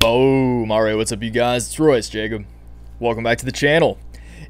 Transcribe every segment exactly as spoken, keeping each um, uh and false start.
Boom! Alright, what's up you guys? It's Royce Jakob. Welcome back to the channel.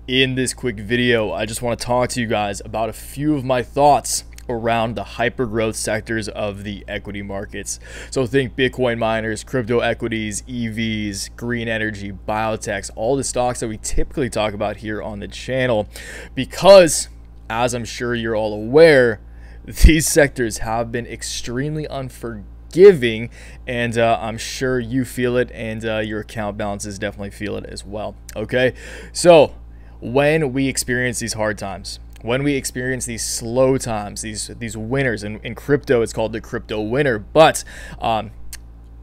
In this quick video, I just want to talk to you guys about a few of my thoughts around the hyper growth sectors of the equity markets. So think Bitcoin miners, crypto equities, E Vs, green energy, biotechs, all the stocks that we typically talk about here on the channel. Because, as I'm sure you're all aware, these sectors have been extremely unforgiving. Giving and uh, I'm sure you feel it, and uh, your account balances definitely feel it as well. Okay, so when we experience these hard times, when we experience these slow times, these these winners, and in, in crypto it's called the crypto winner, but um,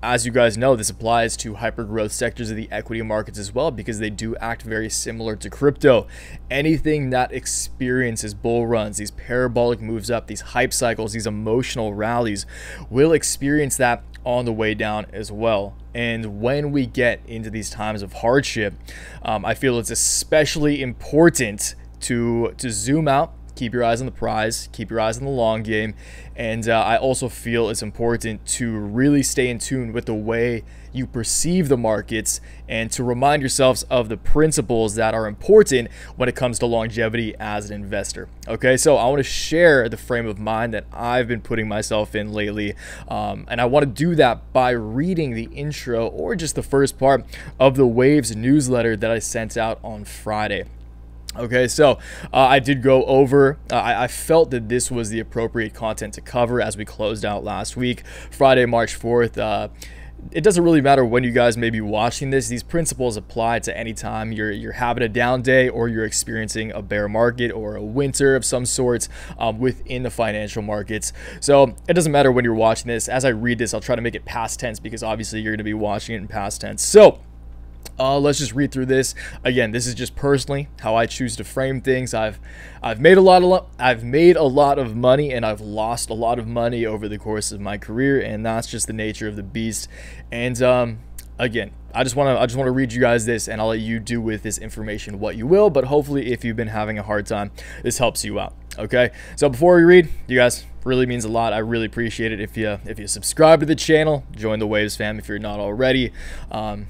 as you guys know, this applies to hypergrowth sectors of the equity markets as well, because they do act very similar to crypto. Anything that experiences bull runs, these parabolic moves up, these hype cycles, these emotional rallies, will experience that on the way down as well. And when we get into these times of hardship, um, I feel it's especially important to, to zoom out, keep your eyes on the prize, keep your eyes on the long game, and uh, I also feel it's important to really stay in tune with the way you perceive the markets and to remind yourselves of the principles that are important when it comes to longevity as an investor. Okay, so I want to share the frame of mind that I've been putting myself in lately, um, and I want to do that by reading the intro or just the first part of the Waves newsletter that I sent out on Friday. Okay, so uh, I did go over, uh, I, I felt that this was the appropriate content to cover as we closed out last week, Friday, March fourth. Uh, it doesn't really matter when you guys may be watching this. These principles apply to any time you're, you're having a down day or you're experiencing a bear market or a winter of some sorts um, within the financial markets. So it doesn't matter when you're watching this. As I read this, I'll try to make it past tense because obviously you're going to be watching it in past tense. So Uh, let's just read through this. Again, this is just personally how I choose to frame things. I've I've made a lot of I've made a lot of money, and I've lost a lot of money over the course of my career, and that's just the nature of the beast. And um, again, I just want to I just want to read you guys this, and I'll let you do with this information what you will. But hopefully, if you've been having a hard time, this helps you out. Okay, so before we read, you guys, really means a lot. I really appreciate it if you if you subscribe to the channel, join the Waves fam if you're not already. Um,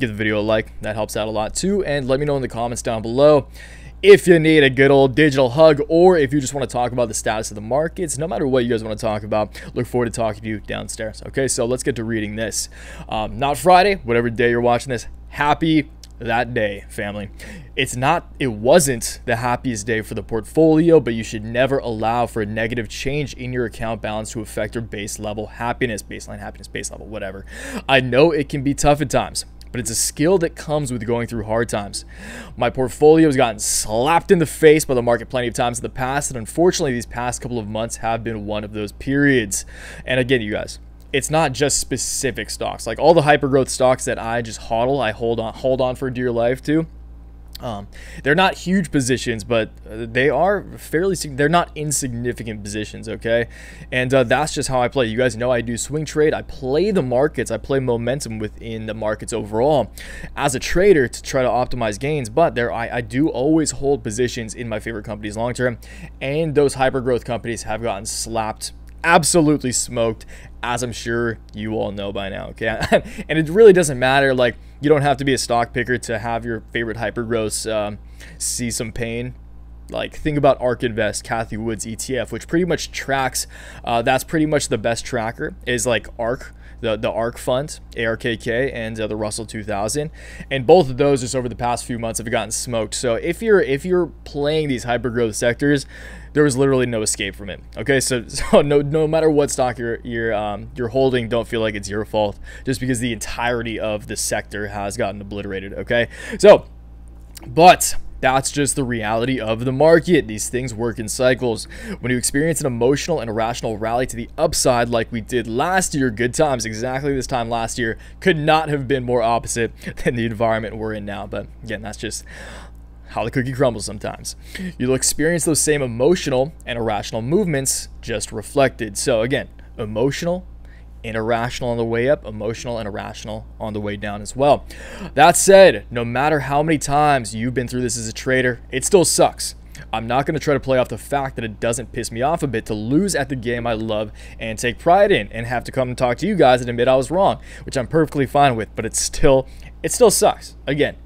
Give the video a like, that helps out a lot too, and let me know in the comments down below if you need a good old digital hug or if you just want to talk about the status of the markets. No matter what you guys want to talk about, look forward to talking to you downstairs. Okay, so let's get to reading this. Um, not Friday, whatever day you're watching this, happy that day, family. It's not, it wasn't the happiest day for the portfolio, but you should never allow for a negative change in your account balance to affect your base level happiness, baseline happiness, base level, whatever. I know it can be tough at times, but it's a skill that comes with going through hard times. My portfolio has gotten slapped in the face by the market plenty of times in the past, and unfortunately, these past couple of months have been one of those periods. And again, you guys, it's not just specific stocks. Like all the hypergrowth stocks that I just hodl, I hold on, hold on for dear life to. Um, they're not huge positions, but they are fairly, they're not insignificant positions, okay? And uh, that's just how I play. You guys know I do swing trade. I play the markets. I play momentum within the markets overall as a trader to try to optimize gains, but there I, I do always hold positions in my favorite companies long-term, and those hyper-growth companies have gotten slapped, absolutely smoked, as I'm sure you all know by now, okay? And it really doesn't matter. Like, you don't have to be a stock picker to have your favorite hypergrowths um, see some pain. Like, think about Ark Invest, Kathy Woods E T F, which pretty much tracks, uh, that's pretty much the best tracker, is like Ark, the, the Ark fund, A R K K, and uh, the Russell two thousand. And both of those just over the past few months have gotten smoked. So if you're, if you're playing these hypergrowth sectors, there was literally no escape from it. Okay, so, so no no matter what stock you're you're um you're holding, don't feel like it's your fault just because the entirety of the sector has gotten obliterated. Okay, so but that's just the reality of the market. These things work in cycles. When you experience an emotional and irrational rally to the upside like we did last year, good times, exactly this time last year, could not have been more opposite than the environment we're in now. But again, that's just how the cookie crumbles sometimes. You'll experience those same emotional and irrational movements just reflected. So again, emotional and irrational on the way up, emotional and irrational on the way down as well. That said, no matter how many times you've been through this as a trader, it still sucks. I'm not going to try to play off the fact that it doesn't piss me off a bit to lose at the game I love and take pride in and have to come and talk to you guys and admit I was wrong, which I'm perfectly fine with, but it's still, it still sucks. Again,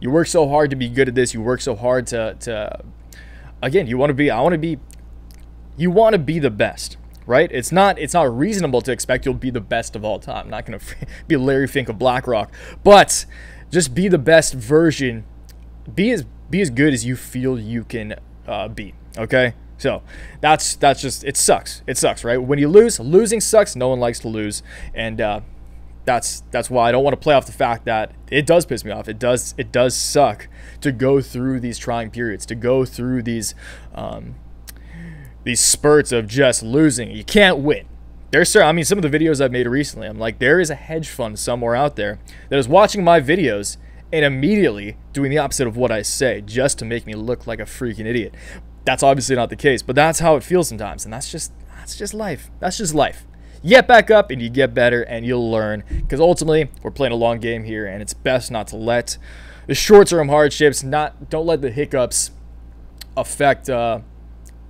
you work so hard to be good at this. You work so hard to, to again, you want to be, I want to be, you want to be the best. Right? It's not it's not reasonable to expect you'll be the best of all time. I'm not going to be Larry Fink of BlackRock, but just be the best version. Be as be as good as you feel you can uh, be. Okay, so that's that's just it sucks. It sucks, right? When you lose, losing sucks. No one likes to lose, and uh, that's that's why I don't want to play off the fact that it does piss me off. It does it does suck to go through these trying periods, to go through these. Um, These spurts of just losing. You can't win. There's, I mean, some of the videos I've made recently, I'm like, there is a hedge fund somewhere out there that is watching my videos and immediately doing the opposite of what I say just to make me look like a freaking idiot. That's obviously not the case, but that's how it feels sometimes, and that's just that's just life. That's just life. You get back up and you get better and you'll learn, because ultimately we're playing a long game here, and it's best not to let the short-term hardships, not don't let the hiccups affect. Uh,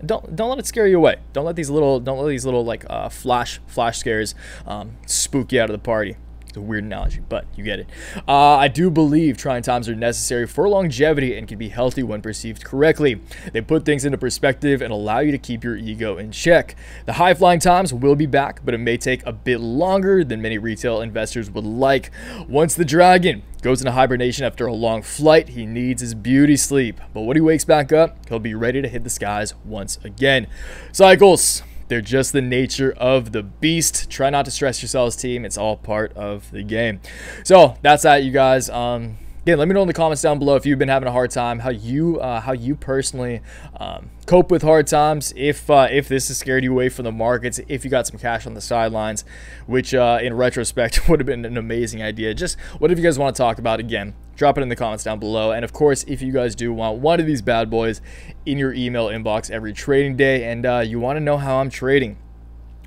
Don't don't let it scare you away. Don't let these little don't let these little like uh, flash flash scares um, spook you out of the party. It's a weird analogy, but you get it. Uh, I do believe trying times are necessary for longevity and can be healthy when perceived correctly. They put things into perspective and allow you to keep your ego in check. The high-flying times will be back, but it may take a bit longer than many retail investors would like. Once the dragon goes into hibernation after a long flight, he needs his beauty sleep. But when he wakes back up, he'll be ready to hit the skies once again. Cycles. They're just the nature of the beast. Try not to stress yourselves, team. It's all part of the game. So that's that, you guys. Um, again, let me know in the comments down below if you've been having a hard time, how you uh, how you personally um, cope with hard times. If uh, if this has scared you away from the markets, if you got some cash on the sidelines, which uh, in retrospect would have been an amazing idea. Just whatever you guys want to talk about, again, drop it in the comments down below. And of course, if you guys do want one of these bad boys in your email inbox every trading day, and uh, you want to know how I'm trading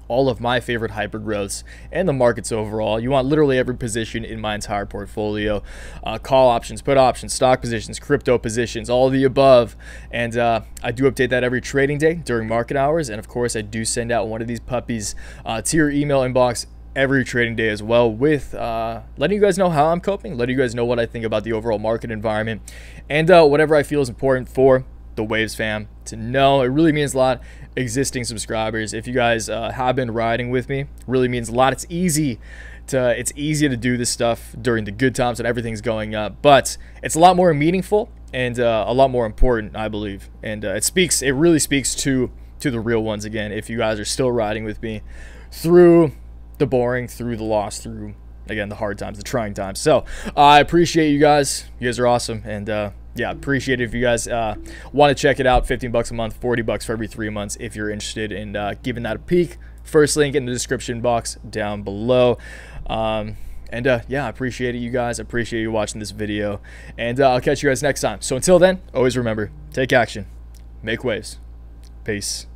all of my favorite hyper growths and the markets overall, you want literally every position in my entire portfolio, uh, call options, put options, stock positions, crypto positions, all the above. And uh, I do update that every trading day during market hours. And of course, I do send out one of these puppies uh, to your email inbox every trading day as well, with uh, letting you guys know how I'm coping, letting you guys know what I think about the overall market environment, and uh, whatever I feel is important for the Waves fam to know. It really means a lot. Existing subscribers, if you guys uh, have been riding with me, really means a lot. It's easy to it's easy to do this stuff during the good times and everything's going up, but it's a lot more meaningful and uh, a lot more important, I believe. And uh, it speaks, it really speaks to to the real ones. Again, if you guys are still riding with me through the boring, through the loss, through, again, the hard times, the trying times. So uh, I appreciate you guys. You guys are awesome. And uh, yeah, appreciate it. If you guys uh, want to check it out, fifteen bucks a month, forty bucks for every three months. If you're interested in uh, giving that a peek, first link in the description box down below. Um, and uh, yeah, I appreciate it, you guys. I appreciate you watching this video. And uh, I'll catch you guys next time. So until then, always remember, take action, make waves. Peace.